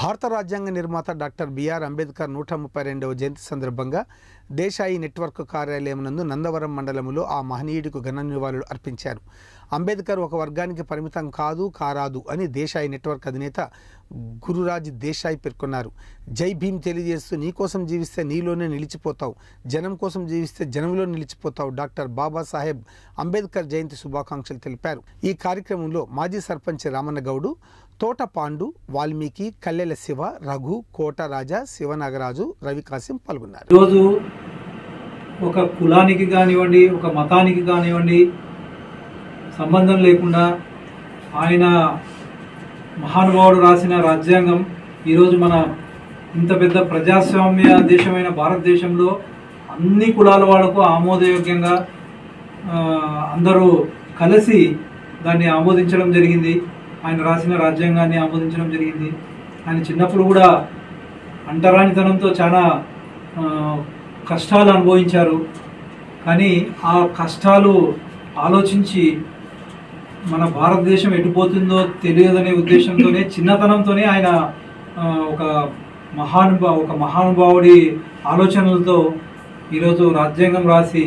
భారత రాజ్యాంగ నిర్మాత డాక్టర్ బీఆర్ అంబేడ్కర్ 132వ జయంతి సందర్భంగా దేశాయి నెట్వర్క్ కార్యాలయమునందు నందవరం మండలములో ఆ మహనీయుడికి ఘన నివాళులు అర్పించారు. అంబేద్కర్ ఒక వర్గానికి పరిమితం కాదు కారాదు అని దేశాయి నెట్వర్క్ అధినేత గురురాజ్ దేశాయి పేర్కొన్నారు. జై భీమ్ తెలియజేస్తూ నీ కోసం జీవిస్తే నీలోనే నిలిచిపోతావు, జనం కోసం జీవిస్తే జనంలో నిలిచిపోతావు డాక్టర్ బాబాసాహెబ్ అంబేద్కర్ జయంతి శుభాకాంక్షలు తెలిపారు. ఈ కార్యక్రమంలో మాజీ సర్పంచ్ రామన్న గౌడు, తోట పాండు, వాల్మీకి, కల్లెల శివ, రఘు, కోటరాజా, శివనాగరాజు, రవి కాసిం పాల్గొన్నారు. ఈరోజు ఒక కులానికి కానివ్వండి, ఒక మతానికి కానివ్వండి సంబంధం లేకుండా ఆయన మహానుభావుడు రాసిన రాజ్యాంగం ఈరోజు మన ఇంత పెద్ద ప్రజాస్వామ్య దేశమైన భారతదేశంలో అన్ని కులాల వాళ్లకు ఆమోదయోగ్యంగా అందరూ కలిసి దాన్ని ఆమోదించడం జరిగింది. ఆయన రాసిన రాజ్యాంగాన్ని ఆమోదించడం జరిగింది. ఆయన చిన్నప్పుడు కూడా అంటరానితనంతో చాలా కష్టాలు అనుభవించారు. కానీ ఆ కష్టాలు ఆలోచించి మన భారతదేశం ఎటుపోతుందో తెలియదనే ఉద్దేశంతోనే చిన్నతనంతోనే ఆయన ఒక మహానుభావుడి ఆలోచనలతో ఈరోజు రాజ్యాంగం రాసి